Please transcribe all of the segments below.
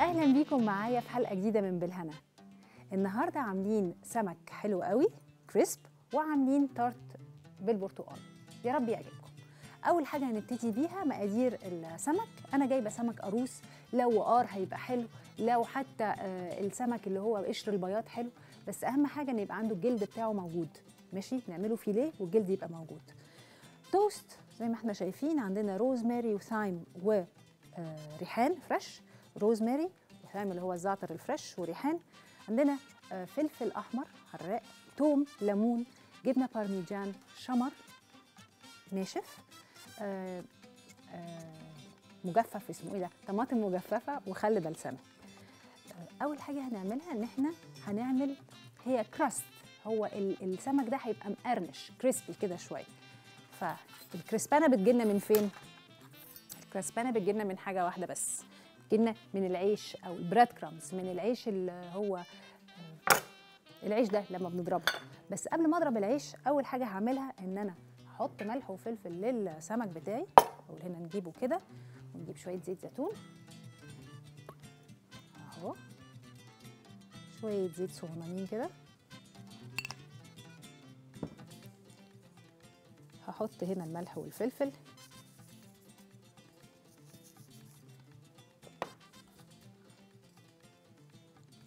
اهلا بيكم معايا في حلقه جديده من بالهنا. النهارده عاملين سمك حلو قوي كريسب وعاملين تارت بالبرتقال، يا رب يعجبكم. اول حاجه هنبتدي بيها مقادير السمك. انا جايبه سمك قاروس، لو وقار هيبقى حلو، لو حتى السمك اللي هو قشر البياض حلو، بس اهم حاجه ان يبقى عنده الجلد بتاعه موجود، ماشي؟ نعمله فيليه والجلد يبقى موجود. توست زي ما احنا شايفين عندنا روزماري وثايم وريحان فريش، روزماري وثايم اللي هو الزعتر الفريش وريحان، عندنا فلفل احمر حراق، توم، ليمون، جبنه بارميجان شمر ناشف، مجفف اسمه ايه ده، طماطم مجففه، وخل بلسمه. اول حاجه هنعملها ان احنا هنعمل هي كراست. هو السمك ده هيبقى مقرمش كريسبي كده شويه، فالكريسبانه بتجيلنا من فين؟ الكريسبانه بتجيلنا من حاجه واحده بس، جبنا من العيش او البريد كرامز، من العيش اللي هو العيش ده لما بنضربه. بس قبل ما اضرب العيش اول حاجه هعملها ان انا هحط ملح وفلفل للسمك بتاعي، او هنا نجيبه كده ونجيب شويه زيت زيتون اهو، شويه زيت صغننين كده، هحط هنا الملح والفلفل،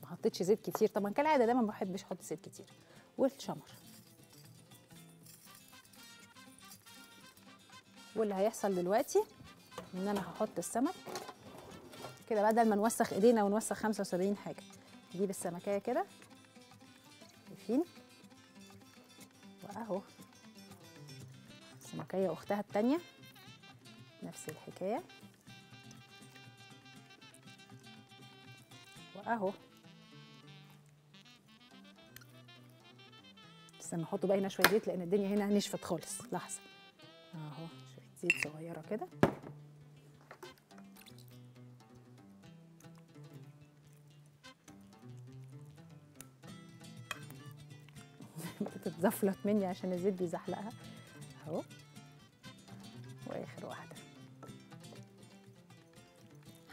حطيتش زيت كتير طبعا كالعاده، دايما ما بحبش احط زيت كتير، والشمر. واللي هيحصل دلوقتي ان انا هحط السمك كده، بدل ما نوسخ ايدينا ونوسخ 75 حاجه، نجيب السمكيه كده شايفين، واهو السمكيه واختها التانيه نفس الحكايه، واهو هنحطه بقى هنا شويه زيت لان الدنيا هنا نشفت خالص. لحظه اهو، شويه زيت صغيره كده، بتتزفلت مني عشان الزيت بيزحلقها اهو، واخر واحده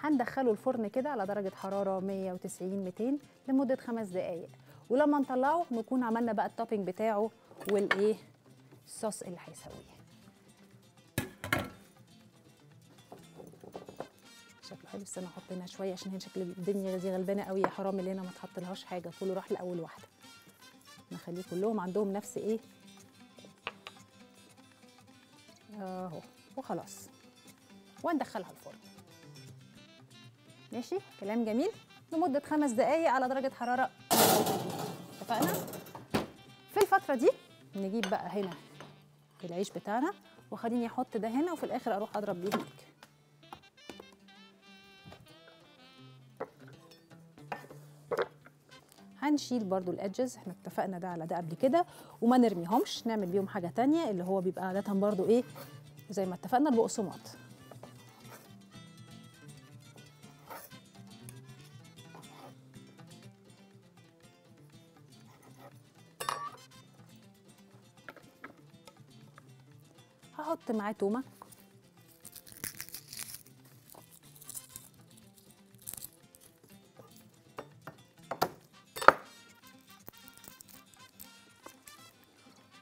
هندخله الفرن كده على درجه حراره 190 200 لمده 5 دقائق، ولما نطلعه نكون عملنا بقى التوبينج بتاعه والايه الصوص اللي هيسويه. شكله حلو، بس انا هحط هنا شويه عشان هنا شكل الدنيا دي غلبانه قوي، يا حرام اللي هنا ما تحطلهاش حاجه، كله راح لاول واحده. نخليه كلهم عندهم نفس ايه اهو، وخلاص وندخلها الفرن. ماشي كلام جميل، لمده 5 دقائق على درجه حراره، اتفقنا؟ في الفترة دي نجيب بقى هنا العيش بتاعنا، وخليني احط ده هنا وفي الاخر اروح اضرب بيه هناك. هنشيل برضو الادجز، احنا اتفقنا ده على ده قبل كده، وما نرميهمش، نعمل بيهم حاجة تانية اللي هو بيبقى عادة برضو ايه زي ما اتفقنا البقسماط. هحط معاه تومه،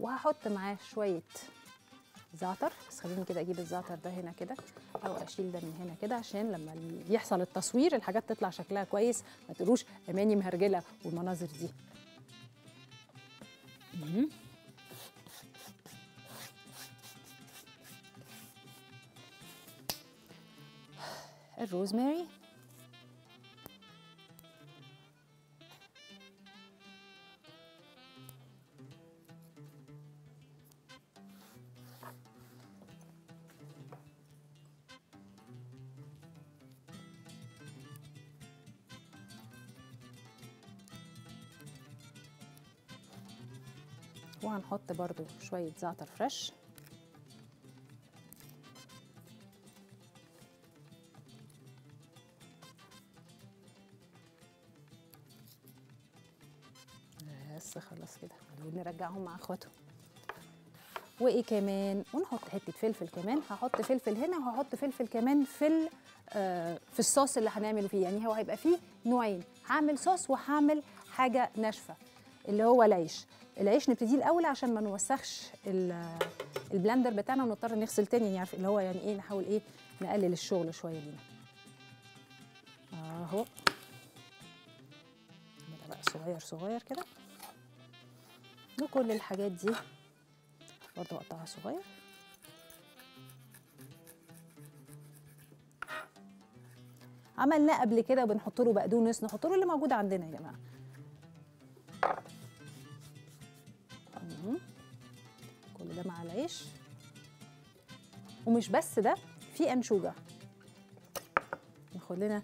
وهحط معاه شويه زعتر، بس خليني كده اجيب الزعتر ده هنا كده، او اشيل ده من هنا كده عشان لما يحصل التصوير الحاجات تطلع شكلها كويس، ما تقولوش اماني مهرجله والمناظر دي. الروزماري، وهنحط برضو شوية زعتر فريش بس. خلاص كده ونرجعهم مع اخواتهم. وايه كمان؟ ونحط حته فلفل كمان. هحط فلفل هنا وهحط فلفل كمان في الصوص اللي هنعمله فيه. يعني هو هيبقى فيه نوعين، هعمل صوص وهعمل حاجه ناشفه اللي هو العيش. العيش نبتديه الاول عشان ما نوسخش البلندر بتاعنا ونضطر نغسل تاني. يعني اللي هو يعني ايه، نحاول ايه نقلل الشغل شويه لينا اهو. ده بقى صغير صغير كده. وكل الحاجات دي برضه اقطعها صغير. عملناه قبل كده وبنحط له بقدونس، نحط له اللي موجود عندنا يا جماعه. كل ده مع العيش. ومش بس ده، في انشوجه. ناخد لنا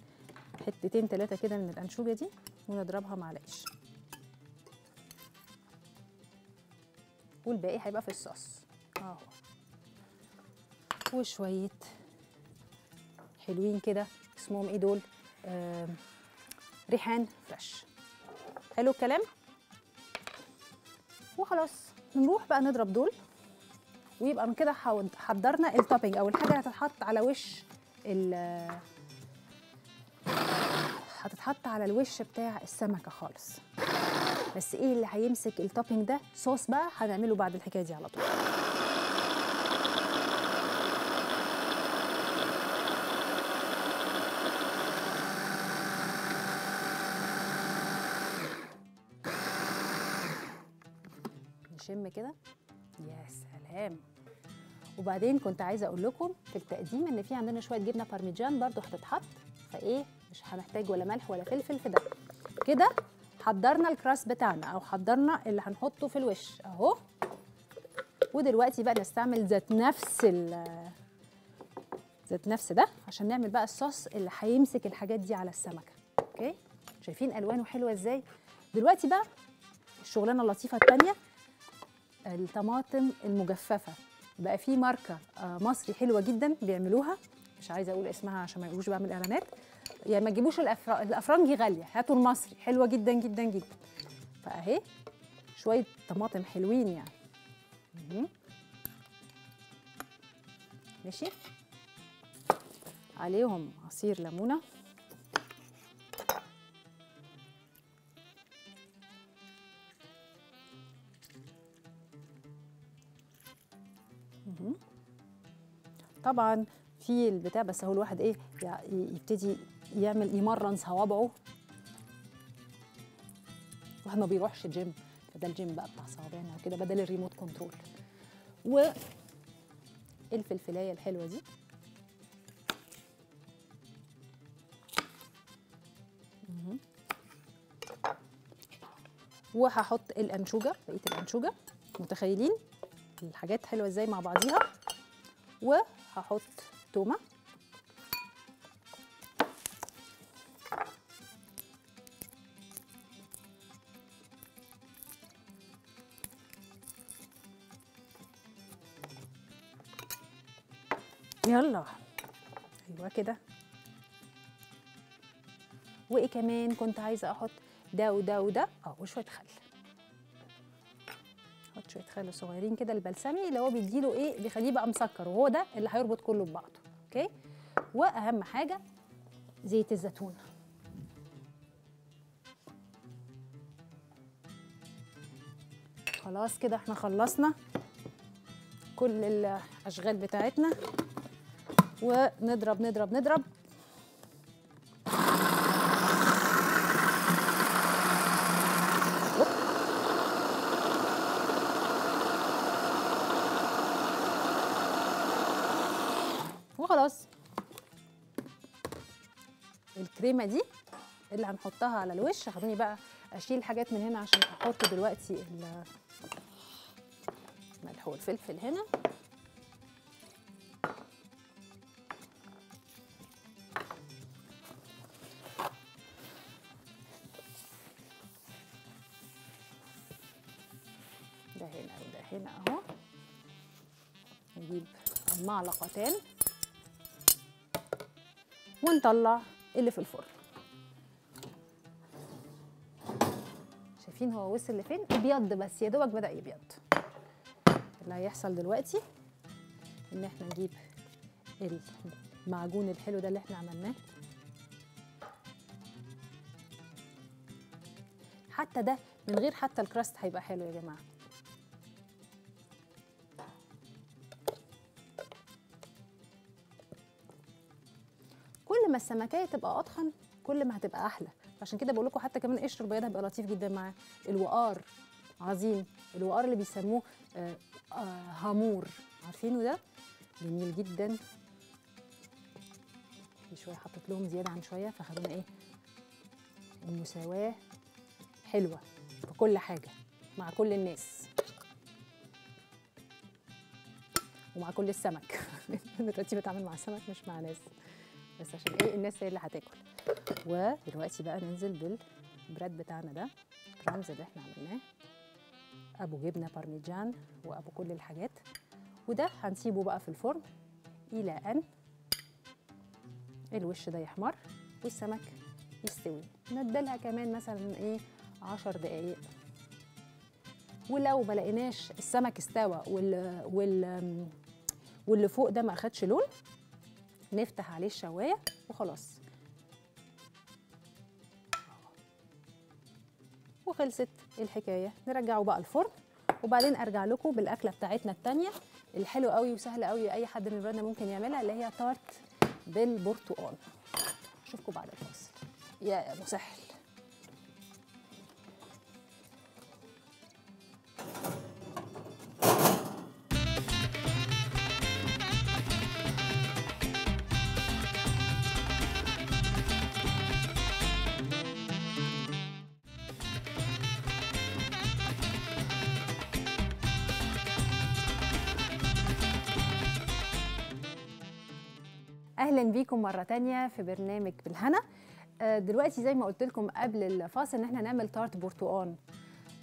حتتين ثلاثه كده من الانشوجه دي ونضربها مع العيش. والباقي هيبقى في الصوص اهو. وشويه حلوين كده اسمهم ايه دول؟ ريحان فريش. حلو الكلام. وخلاص نروح بقى نضرب دول، ويبقى من كده حضرنا التوبينج او الحاجه اللي هتتحط على وش هتتحط على الوش بتاع السمكه خالص. بس ايه اللي هيمسك التوبينج ده؟ صوص بقى هنعمله بعد الحكايه دي على طول. نشم كده، يا سلام. وبعدين كنت عايزه اقول لكم في التقديم ان في عندنا شويه جبنه بارميجان برضو هتتحط، فايه مش هنحتاج ولا ملح ولا فلفل في ده. كده حضرنا الكراس بتاعنا او حضرنا اللي هنحطه في الوش اهو. ودلوقتي بقى نستعمل ذات نفس ده عشان نعمل بقى الصوص اللي هيمسك الحاجات دي على السمكه. اوكي، شايفين الوانه حلوه ازاي؟ دلوقتي بقى الشغلانه اللطيفه الثانيه، الطماطم المجففه. بقى في ماركه مصري حلوه جدا بيعملوها، مش عايزه اقول اسمها عشان ما يقولوش بعمل اعلانات. يعني ما تجيبوش الافرنجي غاليه، هاتوا المصري، حلوه جدا جدا جدا. فاهي شويه طماطم حلوين يعني. ماشي، عليهم عصير ليمونه. طبعا في البتاع، بس هو الواحد ايه يبتدي يعمل يمرن صوابعه، واحد ما بيروحش جيم، فده الجيم بقى بتاع صوابعنا كده بدل الريموت كنترول. والفلفلايه الحلوه دي وهحط الانشوجه، بقيه الانشوجه. متخيلين الحاجات حلوه ازاي مع بعضيها؟ وهحط تومه يلا. ايوه كده. وايه كمان كنت عايزه احط؟ ده وده وده وشويه خل. احط شويه خل صغيرين كده، البلسمي اللي هو بيديله ايه، بيخليه بقى مسكر، وهو ده اللي هيربط كله ببعضه. اوكي، واهم حاجه زيت الزيتون. خلاص كده احنا خلصنا كل الاشغال بتاعتنا. ونضرب نضرب نضرب. وخلاص الكريمه دي اللي هنحطها على الوش. هخليني بقى اشيل حاجات من هنا عشان هحط دلوقتي الملح والفلفل هنا. هنا وده هنا اهو. نجيب معلقتين ونطلع اللي في الفرن. شايفين هو وصل لفين؟ ابيض بس، يا دوبك بدأ يبيض. اللي هيحصل دلوقتي ان احنا نجيب المعجون الحلو ده اللي احنا عملناه. حتى ده من غير حتى الكراست هيبقى حلو يا جماعه. كل ما السمكيه تبقى اطحن كل ما هتبقى احلى، عشان كده بقول لكم حتى كمان قشر البياض هيبقى لطيف جدا مع الوقار. عظيم الوقار اللي بيسموه هامور، عارفينه ده جميل جدا. في شويه حطيت لهم زياده عن شويه، فخدونا ايه المساواه حلوه في كل حاجه مع كل الناس ومع كل السمك. دلوقتي بتعامل مع سمك مش مع ناس، بس عشان ايه الناس هي اللي هتاكل. ودلوقتي بقى ننزل بالبراد بتاعنا ده، الرمز اللي احنا عملناه ابو جبنه بارميجان وابو كل الحاجات، وده هنسيبه بقى في الفرن الى ان الوش ده يحمر والسمك يستوي. ندلها كمان مثلا ايه 10 دقايق، ولو ما لقيناش السمك استوى واللي فوق ده ما اخدش لون نفتح عليه الشوايه وخلاص وخلصت الحكايه. نرجعه بقى الفرن وبعدين ارجع لكم بالاكله بتاعتنا الثانيه الحلوه قوي وسهله قوي، اي حد من ولادنا ممكن يعملها، اللي هي تارت بالبرتقال. اشوفكم بعد الفاصل يا مسهل. اهلا بيكم مره تانية في برنامج بالهنا. دلوقتي زي ما قلت لكم قبل الفاصل ان احنا نعمل تارت برتقال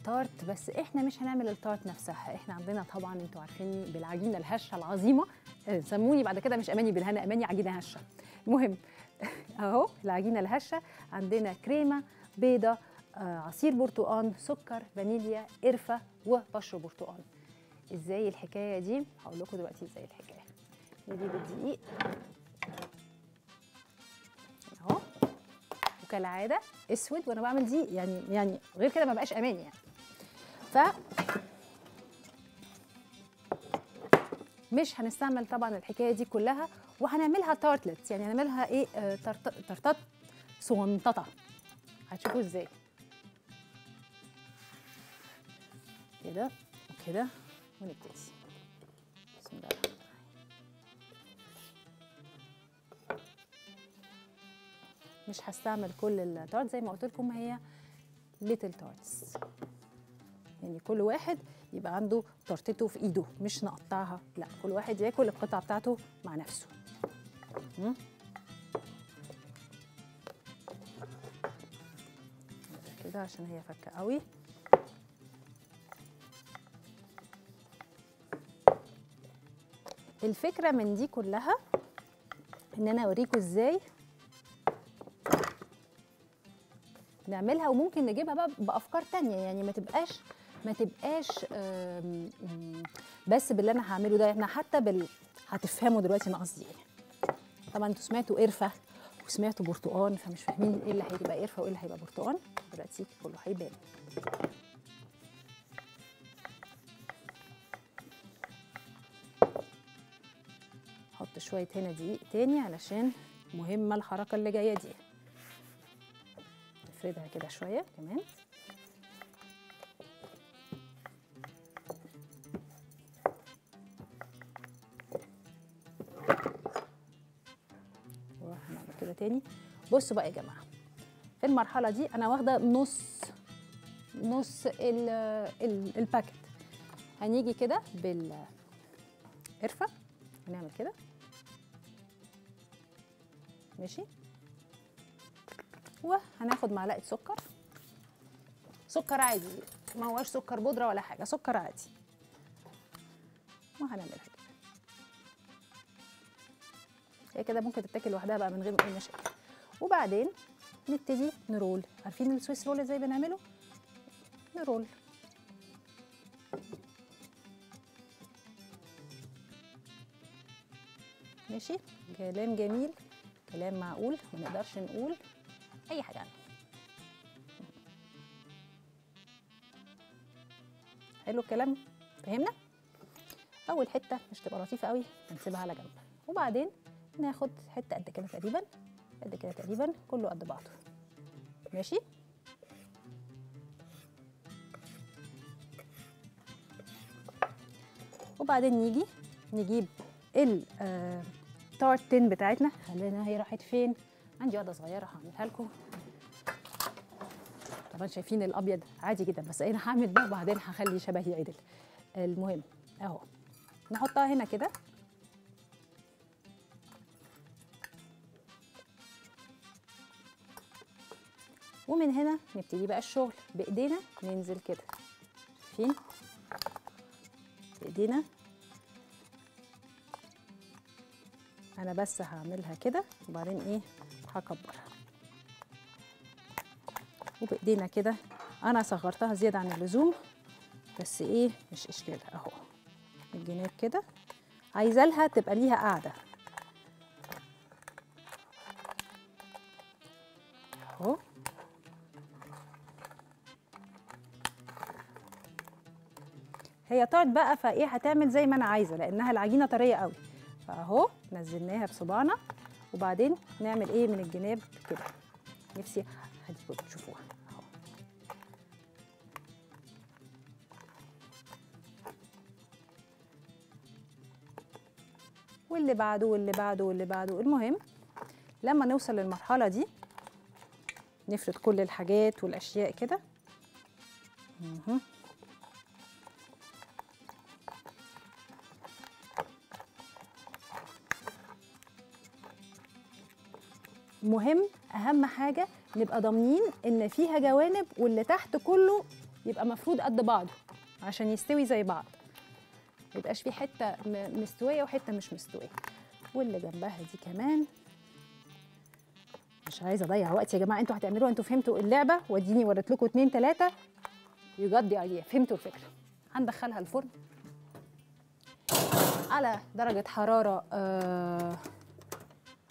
تارت، بس احنا مش هنعمل التارت نفسها. احنا عندنا طبعا انتوا عارفيني بالعجينه الهشه العظيمه، سموني بعد كده مش اماني بالهنا، اماني عجينه هشه. المهم اهو العجينه الهشه، عندنا كريمه، بيضه، عصير برتقال، سكر، فانيليا، قرفه وبشر برتقال. ازاي الحكايه دي؟ هقول لكم دلوقتي ازاي الحكايه. نجيب الدقيق اهو وكالعاده اسود، وانا بعمل دي يعني غير كده ما بقاش امان يعني. ف مش هنستعمل طبعا الحكايه دي كلها، وهنعملها تارتلت، يعني هنعملها ايه تارتات صغنططه. هتشوفوا ازاي كده وكده. ونبتدي بسم الله الرحمن الرحيم. مش هستعمل كل التارت زي ما قلت لكم، هي ليتل تارتس، يعني كل واحد يبقى عنده تارتته في ايده، مش نقطعها، لا كل واحد ياكل القطعه بتاعته مع نفسه. كده عشان هي فكه قوي. الفكره من دي كلها ان انا اوريكم ازاي نعملها، وممكن نجيبها بقى بافكار تانية، يعني ما تبقاش بس باللي انا هعمله ده، احنا حتى هتفهموا دلوقتي انا قصدي ايه. طبعا انتوا سمعتوا قرفه وسمعتوا برتقال، فمش فاهمين ايه اللي هيبقى قرفه وايه اللي هيبقى برتقال. دلوقتي كله هيبان. هحط شويه هنا دقيق تاني علشان مهمه الحركه اللي جايه دي. نفردها كده شويه كمان. وهنعمل كده تاني. بصوا بقى يا جماعه، في المرحله دي انا واخده نص الباكت. هنيجي كده بالقرفه هنعمل كده، ماشي، وهناخد معلقه سكر عادي خالص، ما هواش سكر بودره ولا حاجه، سكر عادي. وهنعملها كده. هي كده ممكن تتاكل لوحدها بقى من غير اي مشاكل. وبعدين نبتدي نرول، عارفين السويس رول ازاي بنعمله؟ نرول. ماشي، كلام جميل، كلام معقول، ما نقدرش نقول اي حاجه عنه. حلو الكلام، فهمنا؟ اول حته مش تبقى لطيفه قوي، هنسيبها على جنب. وبعدين ناخد حته قد كده تقريبا، قد كده تقريبا، كله قد بعضه. ماشي؟ وبعدين نيجي نجيب التارت تين بتاعتنا. خلينا هي راحت فين؟ عندي واحده صغيره هعملها لكم. طبعا شايفين الابيض عادي جدا، بس انا هعمل ده وبعدين هخلي شبهي عدل. المهم اهو نحطها هنا كده. ومن هنا نبتدي بقى الشغل بايدينا، ننزل كده شايفين بايدينا. انا بس هعملها كده وبعدين ايه هكبرها وبايدينا كده. انا صغرتها زياده عن اللزوم بس ايه مش اشكال اهو. الجناب كده عايزه لها تبقى ليها قاعده اهو. هي طارت بقى فايه هتعمل زي ما انا عايزه لانها العجينه طريه قوي. فاهو نزلناها بصباعنا وبعدين نعمل ايه من الجناب كده. نفسي هديكم تشوفوها اهو. واللي بعده واللي بعده واللي بعده. المهم لما نوصل للمرحله دي نفرد كل الحاجات والاشياء كده. مهم اهم حاجه نبقى ضامنين ان فيها جوانب واللي تحت كله يبقى مفروض قد بعضه عشان يستوي زي بعض، ما يبقاش في حته مستويه وحته مش مستويه. واللي جنبها دي كمان مش عايزه اضيع وقت يا جماعه. انتوا هتعملوها، انتوا فهمتوا اللعبه، واديني وريت لكم 2 3 يجدي عليها، فهمتوا الفكره. هندخلها الفرن على درجه حراره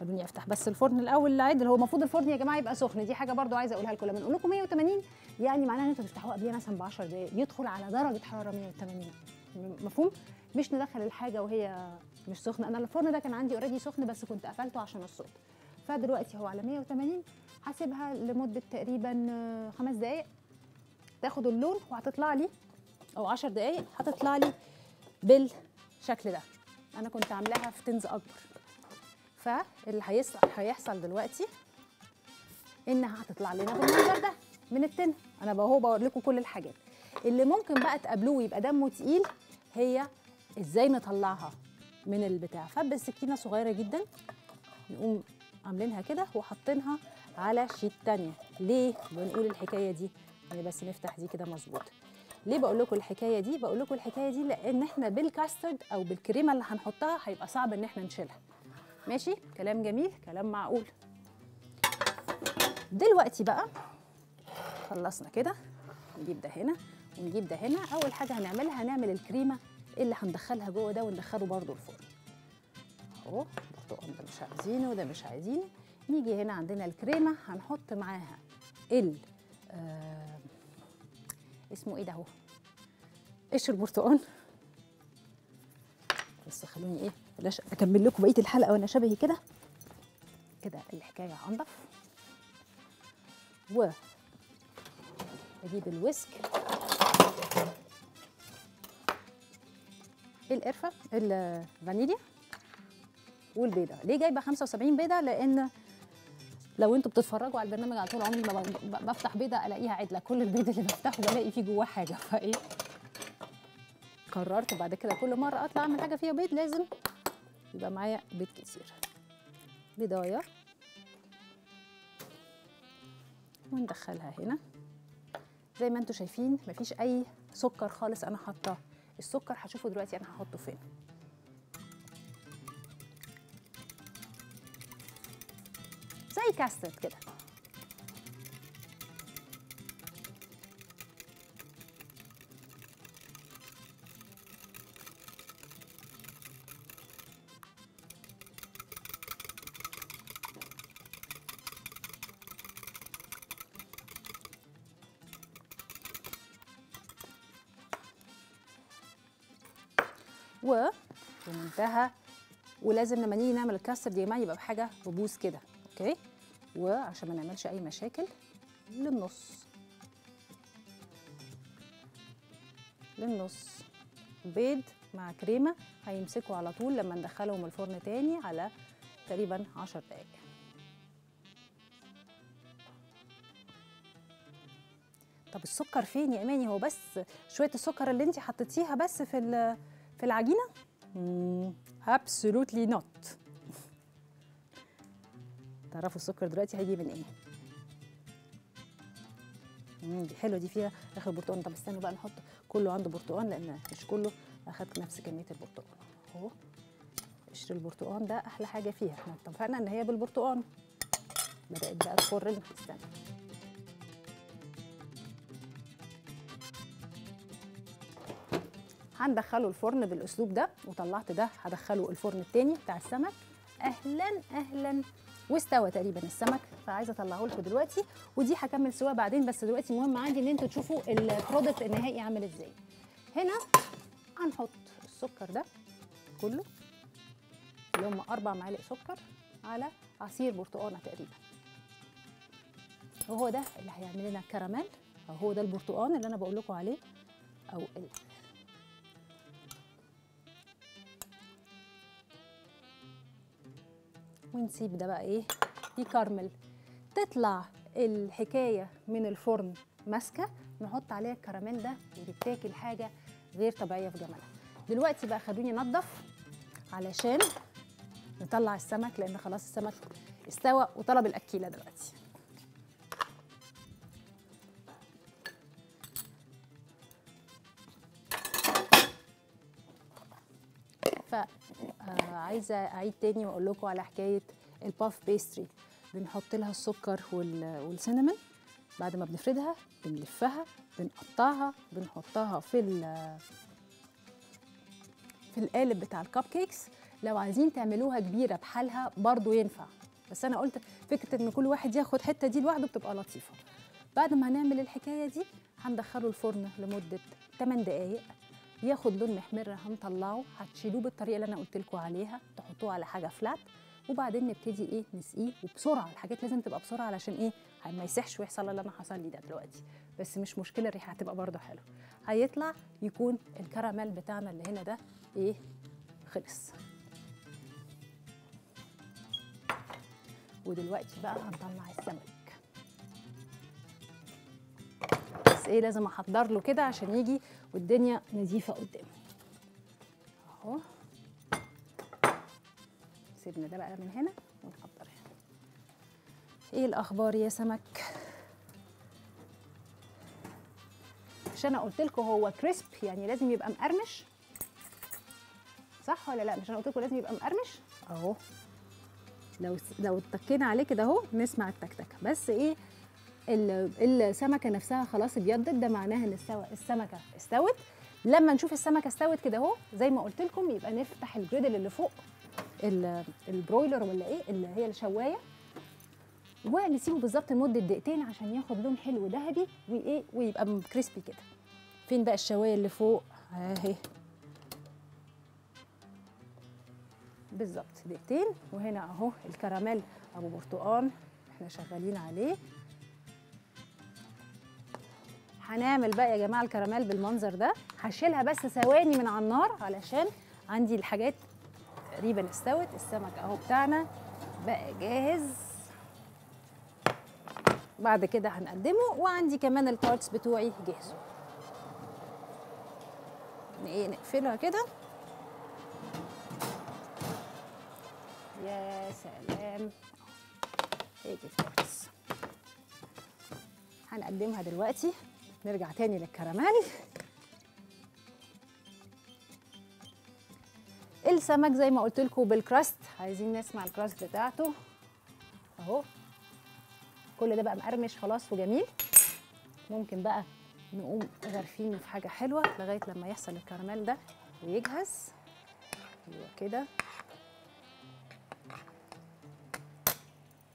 خلوني افتح بس الفرن الاول العدل. هو المفروض الفرن يا جماعه يبقى سخن، دي حاجه برضو عايزه اقولها لكم. لما نقول لكم 180 يعني معناها ان انتوا تفتحوه قبلها مثلا ب 10 دقائق، يدخل على درجه حراره 180. مفهوم؟ مش ندخل الحاجه وهي مش سخنه. انا الفرن ده كان عندي اوريدي سخن بس كنت قفلته عشان الصوت، فدلوقتي هو على 180. هسيبها لمده تقريبا 5 دقائق تاخد اللون وهتطلع لي، او 10 دقائق هتطلع لي بالشكل ده. انا كنت عاملاها في تنز اكبر. فاللي هيحصل دلوقتي انها هتطلع لنا بالمنظر ده من التن. انا اهو بوري لكم كل الحاجات اللي ممكن بقى تقابلوه يبقى دمه تقيل. هي ازاي نطلعها من البتاع؟ فبالسكينه صغيره جدا نقوم عاملينها كده وحاطينها على شيت تانيه. ليه بنقول الحكايه دي؟ يعني بس نفتح دي كده مظبوط. ليه بقول لكم الحكايه دي؟ بقول لكم الحكايه دي لان احنا بالكاسترد او بالكريمه اللي هنحطها هيبقى صعب ان احنا نشيلها. ماشي، كلام جميل، كلام معقول. دلوقتي بقى خلصنا كده، نجيب ده هنا ونجيب ده هنا. اول حاجه هنعملها هنعمل الكريمه اللي هندخلها جوه ده وندخله برده الفرن اهو. برتقال ده مش عايزينه وده مش عايزينه. نيجي هنا عندنا الكريمه هنحط معاها ال اسمه ايه ده اهو، قشر برتقال. بس خلوني ايه بلاش اكمل لكم بقيه الحلقه وانا شبهي كده كده. الحكايه انضف. و اجيب الويسك، القرفه، الفانيليا والبيضه. ليه جايبه 75 بيضه؟ لان لو انتوا بتتفرجوا على البرنامج على طول عمري ما بفتح بيضه الاقيها عدله. كل البيض اللي بفتحه بلاقي فيه جواه حاجه. فايه قررت بعد كده كل مره اطلع اعمل حاجه فيها بيض لازم يبقى معايا بيض كتير. بيضايه وندخلها هنا. زي ما انتوا شايفين مفيش اي سكر خالص انا حاطاه. السكر هشوفه دلوقتي انا هحطه فين. زي كاسترد كده. وبمنتهى ولازم لما نيجي نعمل الكاسترد يا جماعه يبقى بحاجه ربوز كده، اوكي؟ وعشان ما نعملش اي مشاكل للنص للنص بيض مع كريمه هيمسكوا على طول لما ندخلهم الفرن تاني على تقريبا 10 دقائق. طب السكر فين يا اماني؟ هو بس شويه السكر اللي انت حطيتيها بس في العجينه؟ absolutely not. تعرفوا السكر دلوقتي هيجي من ايه؟ دي حلوه دي فيها اخر برتقان. طب استنوا بقى نحط كله عنده برتقان لان مش كله اخد نفس كميه البرتقان. اهو قشر البرتقان ده احلى حاجه فيها، احنا اتفقنا ان هي بالبرتقان. بدات بقى تخر لنا. استنى هندخله الفرن بالاسلوب ده، وطلعت ده هدخله الفرن التاني بتاع السمك. اهلا اهلا، واستوى تقريبا السمك، فعايزه اطلعه لكم دلوقتي ودي هكمل سوا بعدين، بس دلوقتي المهم عندي ان انتوا تشوفوا البرودكت النهائي عامل ازاي. هنا هنحط السكر ده كله اللي هم 4 معالق سكر على عصير برتقانه تقريبا، وهو ده اللي هيعمل لنا كراميل. هو ده البرتقان اللي انا بقول لكم عليه او ونسيب ده بقى ايه يكرمل. تطلع الحكايه من الفرن ماسكه، نحط عليها الكراميل ده وبتاكل حاجه غير طبيعيه في جمالها. دلوقتي بقى خلوني انضف علشان نطلع السمك لان خلاص السمك استوى وطلب الاكيله دلوقتي. عايزه اعيد تاني واقول لكم على حكايه الباف بيستري. بنحط لها السكر والسينامون، بعد ما بنفردها بنلفها بنقطعها بنحطها في القالب بتاع الكب كيكس. لو عايزين تعملوها كبيره بحالها برضو ينفع، بس انا قلت فكره ان كل واحد ياخد حته دي لوحده بتبقى لطيفه. بعد ما هنعمل الحكايه دي هندخله الفرن لمده 8 دقائق ياخد لون محمر، هنطلعه هتشيلوه بالطريقه اللي انا قلت لكم عليها، تحطوه على حاجه فلات وبعدين نبتدي ايه نسقيه وبسرعه. الحاجات لازم تبقى بسرعه علشان ايه ما يسحش ويحصل اللي انا حصل لي ده دلوقتي، بس مش مشكله الريحه هتبقى برده حلوه. هيطلع يكون الكراميل بتاعنا اللي هنا ده ايه خلص. ودلوقتي بقى هنطلع السمك، بس ايه لازم احضر له كده عشان يجي والدنيا نظيفه قدامي. اهو سيبنا ده بقى من هنا ونحضر هنا. ايه الاخبار يا سمك؟ مش انا قلت لكم هو كريسب يعني لازم يبقى مقرمش، صح ولا لا؟ مش انا قلت لكم لازم يبقى مقرمش؟ اهو لو اتكينا عليه كده اهو نسمع التكتكه، بس ايه السمكه نفسها خلاص ابيضت، ده معناها ان السمكه استوت. لما نشوف السمكه استوت كده اهو زي ما قلت لكم يبقى نفتح الجريدل اللي فوق البرويلر ولا ايه اللي هي الشوايه، ونسيبه بالظبط لمده دقيقتين عشان ياخد لون حلو ذهبي وايه ويبقى كريسبي كده. فين بقى الشوايه اللي فوق؟ اهي بالظبط دقيقتين، وهنا اهو الكراميل ابو برتقال احنا شغالين عليه. هنعمل بقى يا جماعه الكراميل بالمنظر ده، هشيلها بس ثواني من على النار علشان عندي الحاجات تقريبا استوت. السمك اهو بتاعنا بقى جاهز، بعد كده هنقدمه، وعندي كمان البارتس بتوعي جاهزه. ايه نقفلها كده. يا سلام، ايه دي البارتس. هنقدمها دلوقتي نرجع تاني للكراميل. السمك زي ما قلت لكم بالكراست، عايزين نسمع الكراست بتاعته اهو. كل ده بقى مقرمش خلاص وجميل، ممكن بقى نقوم غرفينه في حاجه حلوه لغايه لما يحصل الكراميل ده ويجهز. ايوه كده،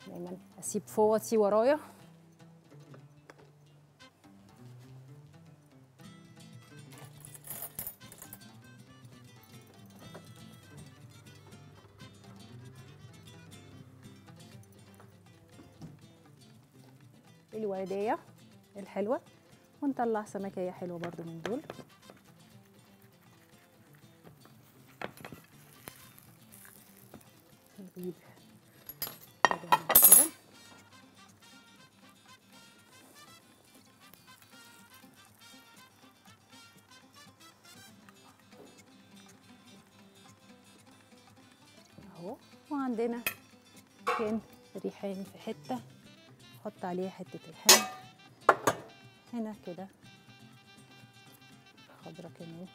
دايما اسيب فوطي ورايا. الورديه الحلوه، ونطلع سمكيه حلوه برضو من دول. نجيب كده اهو، وعندنا كان ريحان في حته نحط عليه حته ريحان هنا كده خضرة كمان.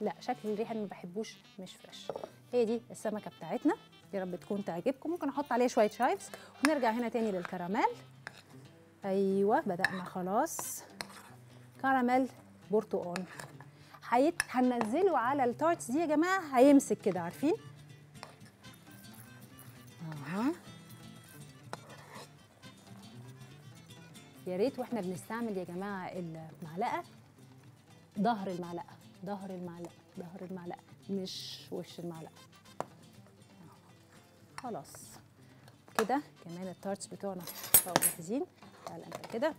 لا شكل الريحان ما بحبوش، مش فريش. هي دي السمكه بتاعتنا، يا رب تكون تعجبكم. ممكن احط عليه شويه شايفز. ونرجع هنا تاني للكراميل. ايوه بدأنا خلاص. كراميل برتقال هننزله على التارتس دي يا جماعه، هيمسك كده عارفين. يا ريت واحنا بنستعمل يا جماعه المعلقه، ظهر المعلقه مش وش المعلقه. خلاص كده كمان التارتس بتوعنا بقوا جاهزين. تعالى انت كده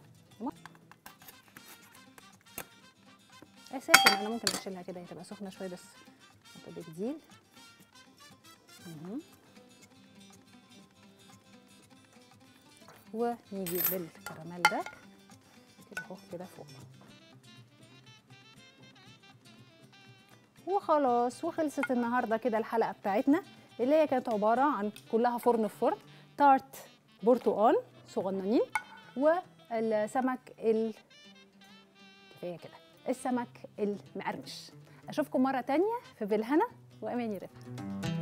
اساسا انا ممكن اشيلها كده، هي تبقى سخنه شويه بس ما تبقى. ونيجي بالكراميل ده كده اهو كده فوق، وخلاص. وخلصت النهارده كده الحلقه بتاعتنا اللي هي كانت عباره عن كلها فرن في فرن، تارت برتقال صغننين والسمك كفايه كده، السمك المقرمش. اشوفكم مره تانيه في بالهنا واماني رفعت.